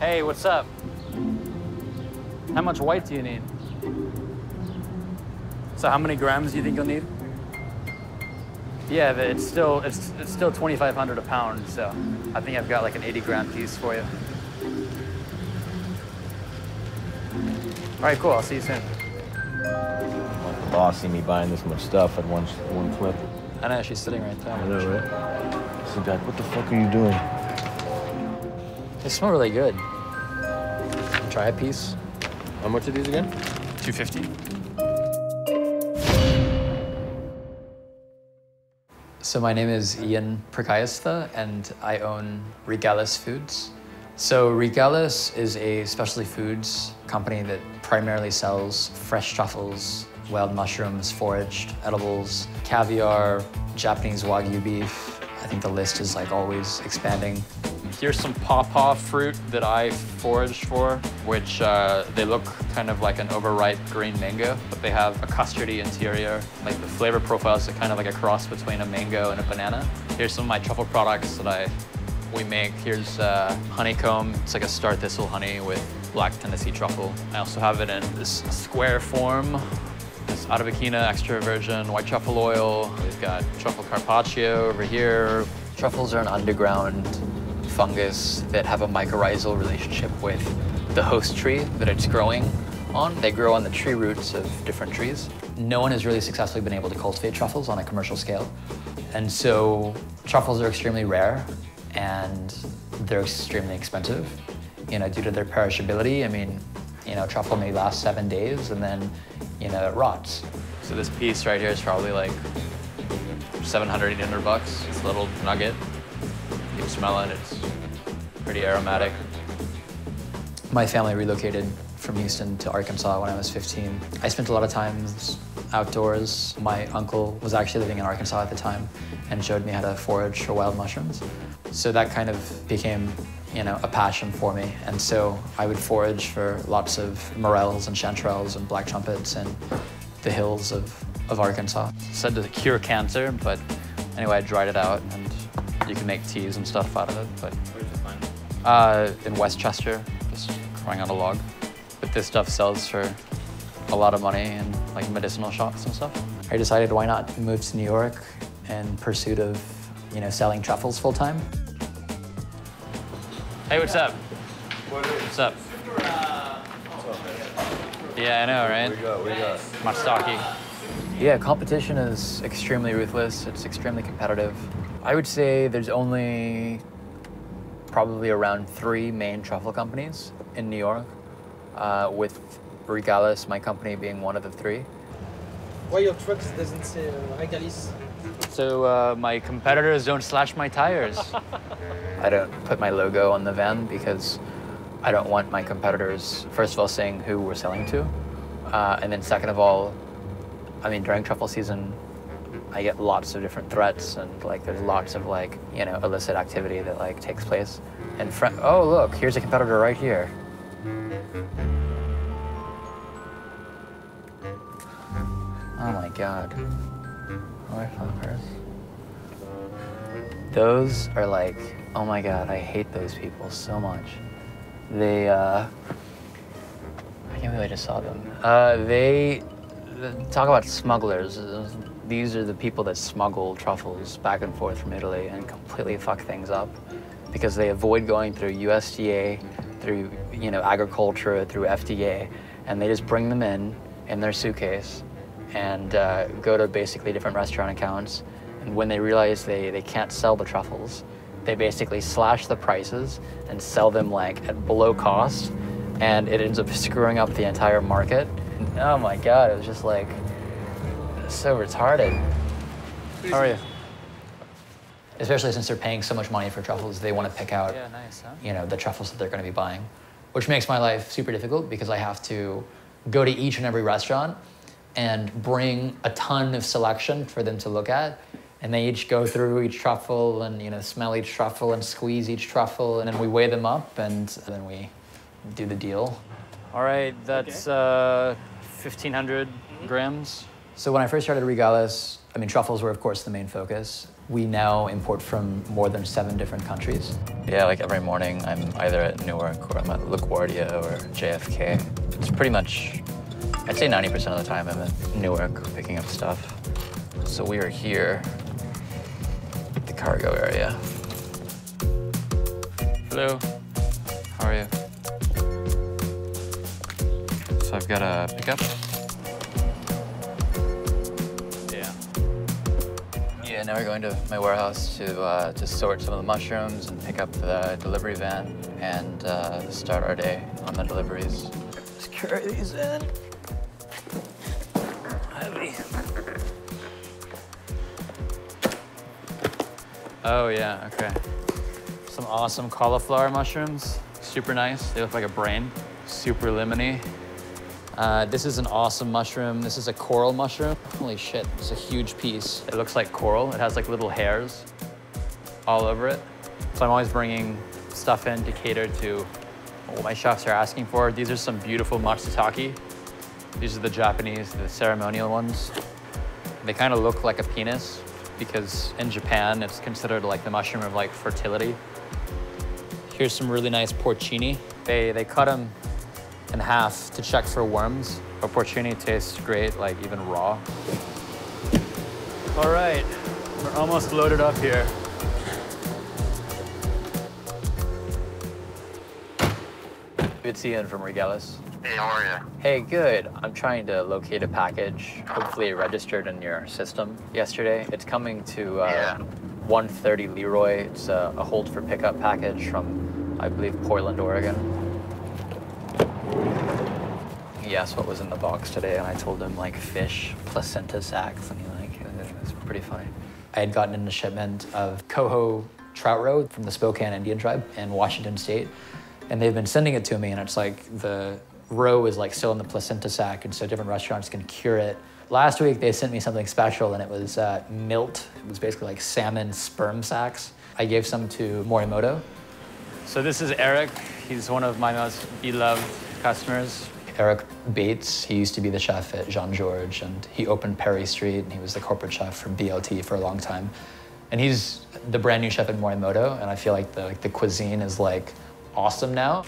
Hey, what's up? How much white do you need? So how many grams do you think you'll need? Yeah, but it's still 2,500 a pound, so I think I've got like an 80-gram piece for you. All right, cool, I'll see you soon. The boss see me buying this much stuff at one flip. I know, she's sitting right there. I know, right? She's like, what the fuck are you doing? They smell really good. Try a piece. How much are these again? $2.50. So my name is Ian Purkayastha, and I own Regalis Foods. So Regalis is a specialty foods company that primarily sells fresh truffles, wild mushrooms, foraged edibles, caviar, Japanese Wagyu beef. I think the list is like always expanding. Here's some pawpaw fruit that I foraged for, which they look kind of like an overripe green mango, but they have a custardy interior. Like the flavor profiles are kind of like a cross between a mango and a banana. Here's some of my truffle products that we make. Here's honeycomb. It's like a star thistle honey with black Tennessee truffle. I also have it in this square form. This Adavicina extra virgin white truffle oil. We've got truffle carpaccio over here. Truffles are an underground fungus that have a mycorrhizal relationship with the host tree that it's growing on. They grow on the tree roots of different trees. No one has really successfully been able to cultivate truffles on a commercial scale. And so truffles are extremely rare and they're extremely expensive, you know, due to their perishability. I mean, you know, truffle may last 7 days and then, you know, it rots. So this piece right here is probably like 700, 800 bucks. It's a little nugget. You smell it, it's pretty aromatic. My family relocated from Houston to Arkansas when I was 15. I spent a lot of time outdoors. My uncle was actually living in Arkansas at the time and showed me how to forage for wild mushrooms. So that kind of became, you know, a passion for me. And so I would forage for lots of morels and chanterelles and black trumpets and the hills of Arkansas. It's said to cure cancer, but anyway, I dried it out and you can make teas and stuff out of it, but in Westchester, just growing on a log. But this stuff sells for a lot of money in like medicinal shops and stuff. I decided why not move to New York in pursuit of, you know, selling truffles full time. Hey, what's up? What's up? Yeah, I know, right? We got my stocky. Yeah, competition is extremely ruthless. It's extremely competitive. I would say there's only probably around 3 main truffle companies in New York, with Regalis, my company, being one of the 3. Why your trucks doesn't say Regalis? So my competitors don't slash my tires. I don't put my logo on the van because I don't want my competitors, first of all, saying who we're selling to. And then second of all, I mean, during truffle season, I get lots of different threats and like there's lots of like, you know, illicit activity that like takes place. And oh look, here's a competitor right here. Oh my God. Motherfuckers. Those are like, oh my God, I hate those people so much. They, I can't believe I just saw them. They talk about smugglers. These are the people that smuggle truffles back and forth from Italy and completely fuck things up because they avoid going through USDA, through, you know, agriculture, through FDA, and they just bring them in their suitcase and go to basically different restaurant accounts. And when they realize they can't sell the truffles, they basically slash the prices and sell them like at below cost, and it ends up screwing up the entire market. And, oh my God, it was just like, so retarded. How are you? Especially since they're paying so much money for truffles, they want to pick out, yeah, nice, huh? You know, the truffles that they're going to be buying, which makes my life super difficult because I have to go to each and every restaurant and bring a ton of selection for them to look at, and they each go through each truffle and, you know, smell each truffle and squeeze each truffle, and then we weigh them up and then we do the deal. All right, that's 1,500 grams. So when I first started Regalis, I mean, truffles were, of course, the main focus. We now import from more than 7 different countries. Yeah, like every morning, I'm either at Newark or I'm at LaGuardia or JFK. It's pretty much, I'd say 90% of the time I'm at Newark picking up stuff. So we are here at the cargo area. Hello, how are you? So I've got a pickup. And now we're going to my warehouse to sort some of the mushrooms and pick up the delivery van and start our day on the deliveries. Let's carry these in. Heavy. Oh yeah, okay. Some awesome cauliflower mushrooms. Super nice, they look like a brain. Super lemony. This is an awesome mushroom. This is a coral mushroom. Holy shit, it's a huge piece. It looks like coral. It has like little hairs all over it. So I'm always bringing stuff in to cater to what my chefs are asking for. These are some beautiful matsutake. These are the Japanese, the ceremonial ones. They kind of look like a penis because in Japan, it's considered like the mushroom of like fertility. Here's some really nice porcini. They cut them in half to check for worms. But porcini tastes great, like even raw. All right, we're almost loaded up here. It's Ian from Regalis. Hey, how are you? Hey, good. I'm trying to locate a package, hopefully registered in your system yesterday. It's coming to 130 Leroy. It's a hold for pickup package from, I believe, Portland, Oregon. He asked what was in the box today, and I told him, like, fish, placenta sacs, and he, like, it's pretty funny. I had gotten in a shipment of Coho Trout roe from the Spokane Indian tribe in Washington State, and they've been sending it to me, and it's like the roe is, like, still in the placenta sac, and so different restaurants can cure it. Last week, they sent me something special, and it was milt. It was basically like salmon sperm sacs. I gave some to Morimoto. So this is Eric. He's one of my most beloved customers. Eric Bates, he used to be the chef at Jean George, and he opened Perry Street, and he was the corporate chef for BLT for a long time. And he's the brand new chef at Morimoto, and I feel like the cuisine is like awesome now.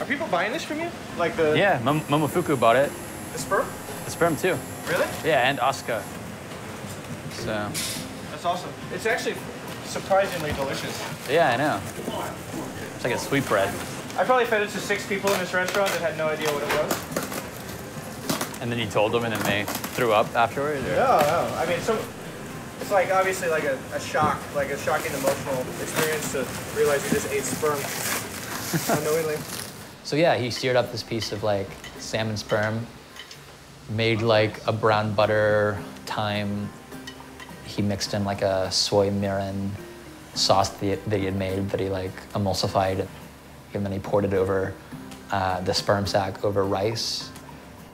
Are people buying this from you? Like the... Yeah, Momofuku bought it. The sperm? The sperm too. Really? Yeah, and Oscar. So... That's awesome. It's actually surprisingly delicious. Yeah, I know. It's like a sweetbread. I probably fed it to 6 people in this restaurant that had no idea what it was. And then you told them and then they threw up afterwards? Or? No, no. I mean, it's like obviously like a shock, like a shocking emotional experience to realize you just ate sperm unknowingly. So yeah, he seared up this piece of like salmon sperm, made like a brown butter thyme. He mixed in like a soy mirin sauce that he had made that he like emulsified. And then he poured it over the sperm sac over rice.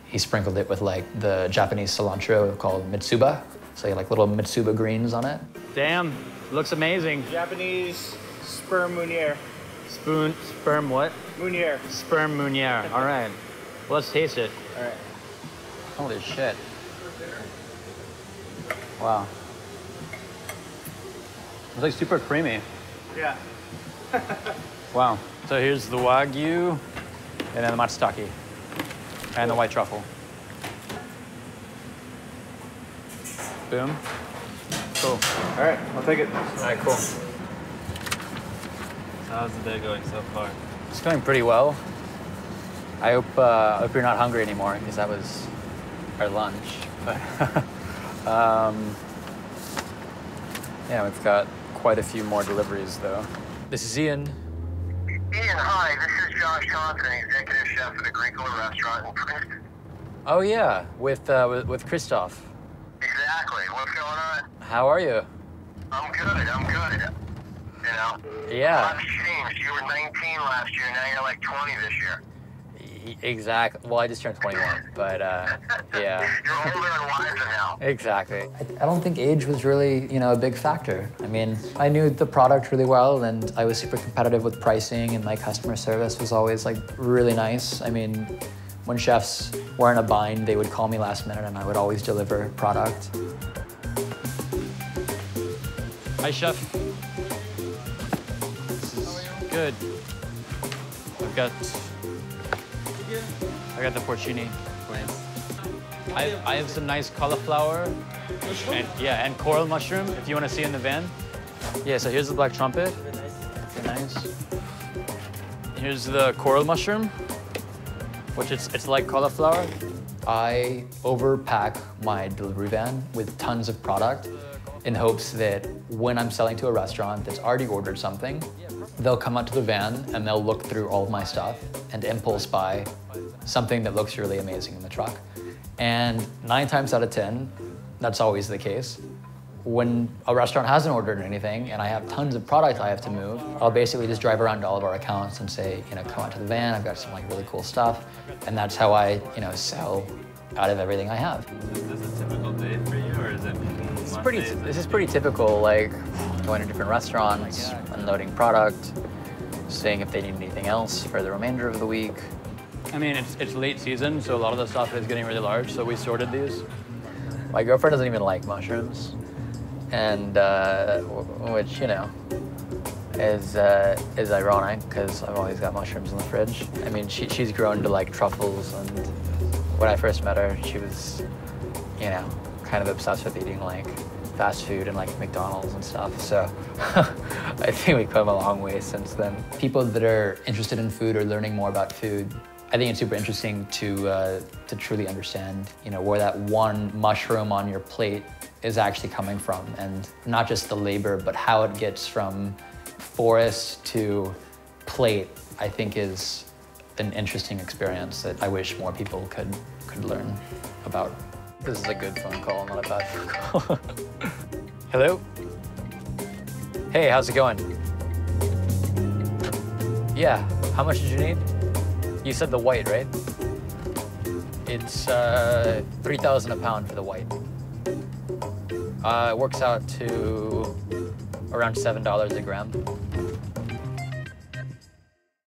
He sprinkled it with like the Japanese cilantro called Mitsuba. So you like little Mitsuba greens on it. Damn, looks amazing. Japanese sperm meunier. Sperm what? Meunier. Sperm meunier, all right. Well, let's taste it. All right. Holy shit. Wow. It's like super creamy. Yeah. Wow. So here's the Wagyu, and then the matsutake, and the white truffle. Boom. Cool. All right, I'll take it. All right, cool. So how's the day going so far? It's going pretty well. I hope you're not hungry anymore, because that was our lunch. But yeah, we've got quite a few more deliveries, though. This is Ian. Ian, hi, this is Josh Thompson, executive chef at Agricola restaurant in Princeton. Oh yeah, with Christoph. Exactly. What's going on? How are you? I'm good. I'm good. You know. Yeah. A lot's changed. You were 19 last year. Now you're like 20 this year. Exactly. Well, I just turned 21, but yeah. You're older and wiser now. Exactly. I don't think age was really, you know, a big factor. I mean, I knew the product really well, and I was super competitive with pricing, and my customer service was always like really nice. I mean, when chefs were in a bind, they would call me last minute and I would always deliver product. Hi, Chef. This is good. I got the porcini. I have some nice cauliflower and coral mushroom, if you want to see in the van. Yeah, so here's the black trumpet. Nice. Here's the coral mushroom, which it's like cauliflower. I overpack my delivery van with tons of product in hopes that when I'm selling to a restaurant that's already ordered something, they'll come out to the van and they'll look through all of my stuff and impulse buy something that looks really amazing in the truck. And 9 times out of 10, that's always the case. When a restaurant hasn't ordered anything and I have tons of product I have to move, I'll basically just drive around to all of our accounts and say, you know, come out to the van, I've got some like really cool stuff. And that's how I, you know, sell out of everything I have. Is this a typical day for you or is it This is pretty typical, like going to different restaurants, unloading product, seeing if they need anything else for the remainder of the week. I mean, it's late season, so a lot of the stuff is getting really large, so we sorted these. My girlfriend doesn't even like mushrooms. And which, you know, is ironic because I've always got mushrooms in the fridge. I mean, she's grown to like truffles, and when I first met her, she was, you know, kind of obsessed with eating like fast food and like McDonald's and stuff. So I think we've come a long way since then. People that are interested in food or learning more about food, I think it's super interesting to truly understand, you know, where that one mushroom on your plate is actually coming from, and not just the labor, but how it gets from forest to plate, I think is an interesting experience that I wish more people could learn about. This is a good phone call, not a bad phone call. Hello? Hey, how's it going? Yeah, how much did you need? You said the white, right? It's $3,000 a pound for the white. It works out to around $7 a gram.